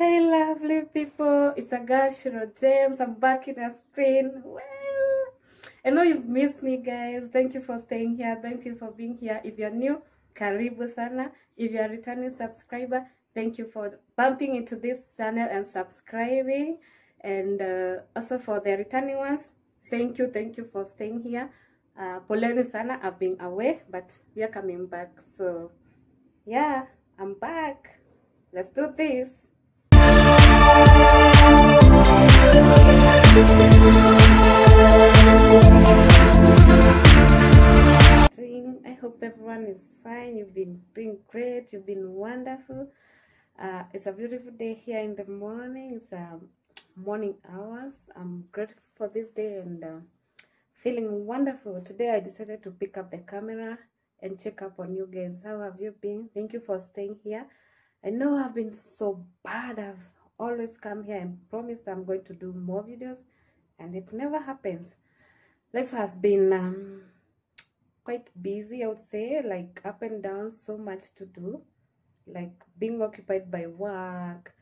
Hey lovely people, it's a girl Shiro James. I'm back in a screen. Well, I know you've missed me guys. Thank you for staying here. Thank you for being here. If you're new, karibu sana. If you're a returning subscriber, thank you for bumping into this channel and subscribing. And also for the returning ones, thank you for staying here. Poleni sana, I've been away, but we are coming back. So yeah, I'm back. Let's do this. I hope everyone is fine. You've been doing great. You've been wonderful. It's a beautiful day here in the morning. It's morning hours. I'm grateful for this day and feeling wonderful. Today I decided to pick up the camera and check up on you guys. How have you been? Thank you for staying here. I know I've been so bad. I've always come here and promised I'm going to do more videos, and it never happens. Life has been quite busy, I would say, like up and down, so much to do, like being occupied by work,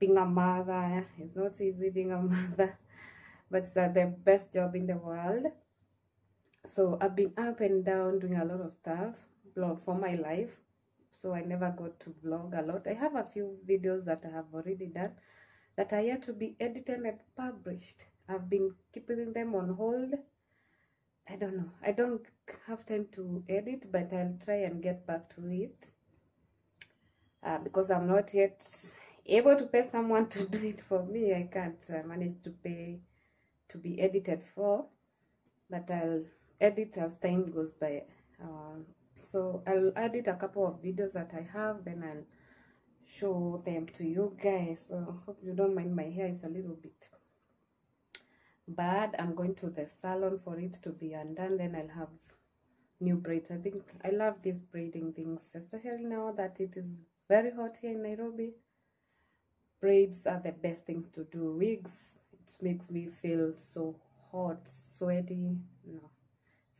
being a mother. It's not easy being a mother, but it's the best job in the world. So I've been up and down doing a lot of stuff for my life. So I never got to vlog a lot. I have a few videos that I have already done that are yet to be edited and published. I've been keeping them on hold. I don't know. I don't have time to edit, but I'll try and get back to it. Because I'm not yet able to pay someone to do it for me. I can't manage to pay to be edited for. But I'll edit as time goes by. So I'll edit a couple of videos that I have, then I'll show them to you guys. So hope you don't mind my hair is a little bit bad. I'm going to the salon for it to be undone, then I'll have new braids. I think I love these braiding things, especially now that it is very hot here in Nairobi. Braids are the best things to do. Wigs, it makes me feel so hot, sweaty. No.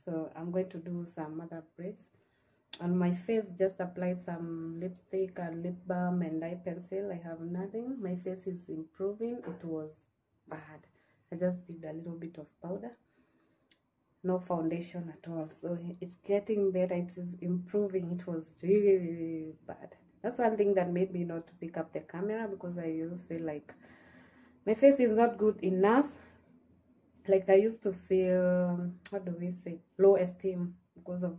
So I'm going to do some other braids. On my face, just applied some lipstick and lip balm and eye pencil. I have nothing. My face is improving. It was bad. I just did a little bit of powder. No foundation at all. So it's getting better. It is improving. It was really, really bad. That's one thing that made me not to pick up the camera, because I used to feel like my face is not good enough. Like I used to feel, what do we say, low esteem because of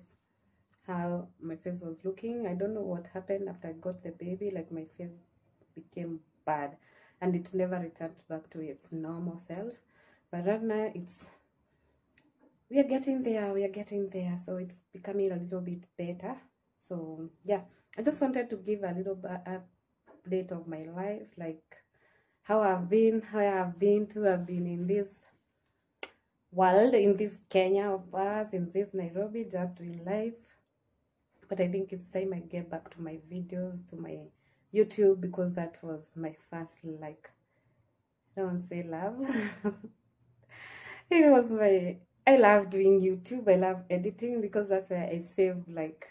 how my face was looking. I don't know what happened after I got the baby. Like my face became bad and it never returned back to its normal self. But right now we are getting there, so it's becoming a little bit better. So yeah, I just wanted to give a little update of my life, like how I've been, I've been in this world, in this Kenya of us, in this Nairobi, just doing life. But I think it's time I get back to my videos, to my YouTube, because that was my first, like, I don't say love. It was my, I love doing YouTube, I love editing, because that's where I saved like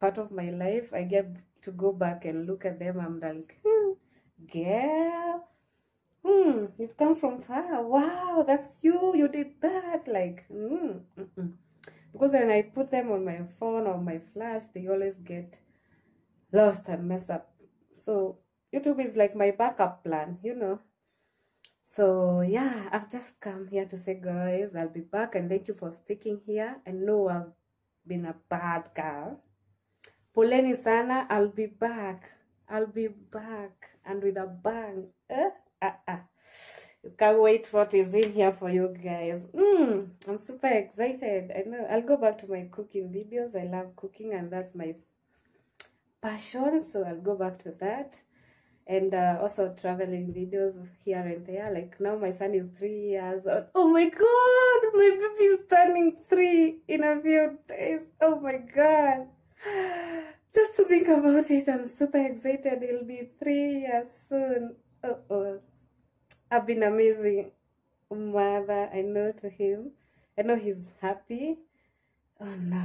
part of my life. I get to go back and look at them. I'm like, girl, you've come from far. Wow, that's you, you did that. Like, Because when I put them on my phone or my flash, they always get lost and messed up. So YouTube is like my backup plan, you know. So yeah, I've just come here to say, guys, I'll be back, and thank you for sticking here. I know I've been a bad girl. Poleni sana, I'll be back. And with a bang. You can't wait what is in here for you guys. I'm super excited. I know I'll go back to my cooking videos. I love cooking and that's my passion, so I'll go back to that. And also traveling videos here and there. Like now my son is 3 years old. Oh my god, my baby is turning 3 in a few days. Oh my god, just to think about it, I'm super excited. He'll be 3 years soon. Oh, I've been amazing mother, I know, to him. I know he's happy. Oh no.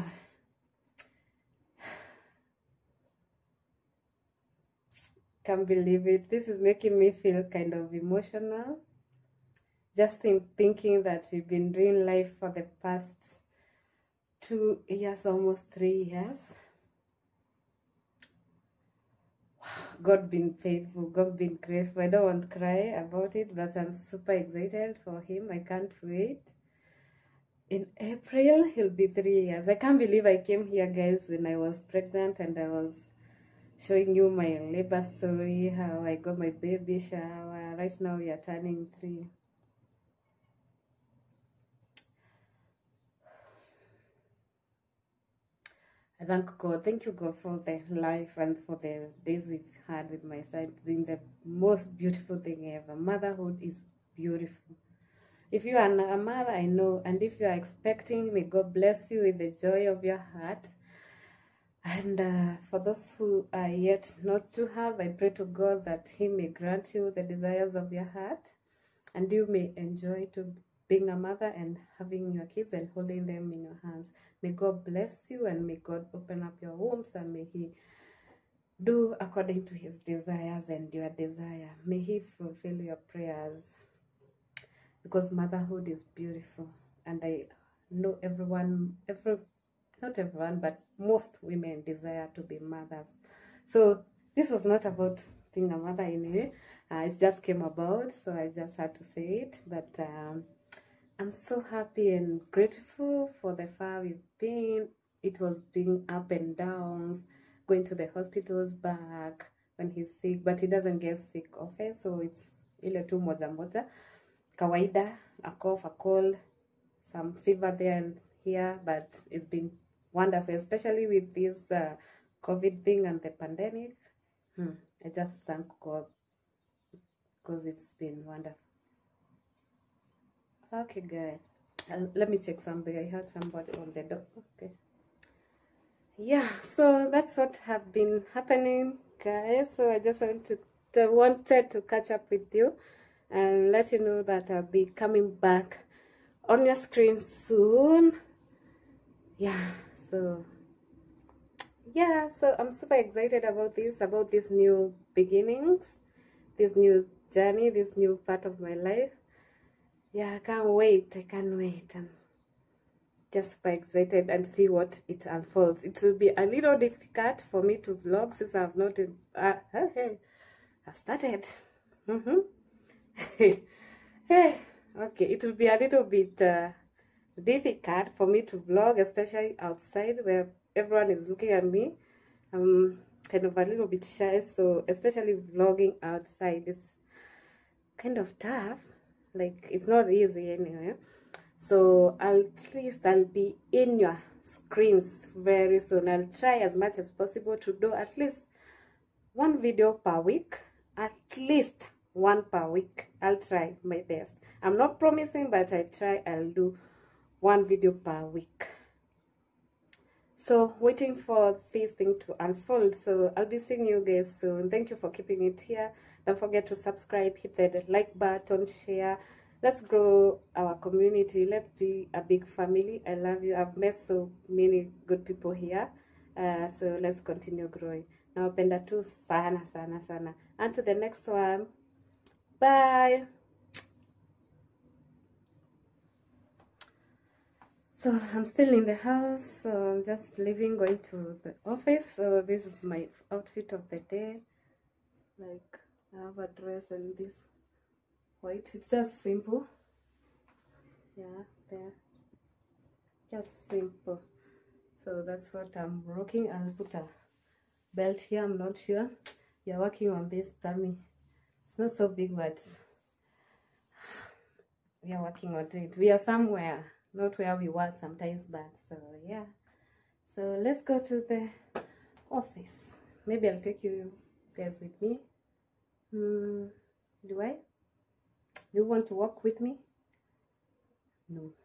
Can't believe it. This is making me feel kind of emotional. Just thinking that we've been doing live for the past 2 years, almost 3 years. God been faithful, God been grateful. I don't want to cry about it, but I'm super excited for him. I can't wait. In April, he'll be 3 years. I can't believe I came here, guys, when I was pregnant and I was showing you my labor story, how I got my baby shower. Right now, we are turning 3. I thank God. Thank you, God, for the life and for the days we've had with my son. It's been the most beautiful thing ever. Motherhood is beautiful. If you are a mother, I know, and if you are expecting, may God bless you with the joy of your heart. And for those who are yet not to have, I pray to God that he may grant you the desires of your heart, and you may enjoy to being a mother and having your kids and holding them in your hands. May God bless you, and may God open up your wombs, and may he do according to his desires and your desire. May he fulfill your prayers, because motherhood is beautiful. And I know not everyone, but most women desire to be mothers. So this was not about being a mother anyway. It just came about, so I just had to say it. But I'm so happy and grateful for the far we've been. It was being up and downs, going to the hospitals back when he's sick, but he doesn't get sick often, so it's ile tu moza kawaida, a cough, a cold, some fever there and here, but it's been wonderful, especially with this COVID thing and the pandemic. I just thank God, because it's been wonderful. Okay, guys, let me check something. I heard somebody on the door. Okay, yeah, so that's what have been happening, guys. So I just wanted to catch up with you and let you know that I'll be coming back on your screen soon. Yeah, so yeah, so I'm super excited about these new beginnings, this new journey, this new part of my life. Yeah, I can't wait. I can't wait. I'm just super excited and see what it unfolds. It will be a little difficult for me to vlog since I've not. I've started. Okay, it will be a little bit difficult for me to vlog, especially outside where everyone is looking at me. I'm kind of a little bit shy, so especially vlogging outside is kind of tough. Like, it's not easy anyway. So at least I'll be in your screens very soon. I'll try as much as possible to do at least one video per week. At least one per week. I'll try my best. I'm not promising, but I try. I'll do one video per week. So waiting for this thing to unfold. So I'll be seeing you guys soon. Thank you for keeping it here. Don't forget to subscribe, hit the like button, share. Let's grow our community. Let's be a big family. I love you. I've met so many good people here. So let's continue growing. Now penda tu sana sana sana. And to the next one. Bye. So I'm still in the house, so I'm just leaving, going to the office. So this is my outfit of the day. Like, I have a dress and this white. It's just simple. Yeah, there. Just simple. So that's what I'm rocking. I'll put a belt here. I'm not sure. You're working on this tummy. It's not so big, but we are working on it. We are somewhere. Not where we were sometimes back, so yeah. So let's go to the office. Maybe I'll take you guys with me. Do you want to walk with me? No.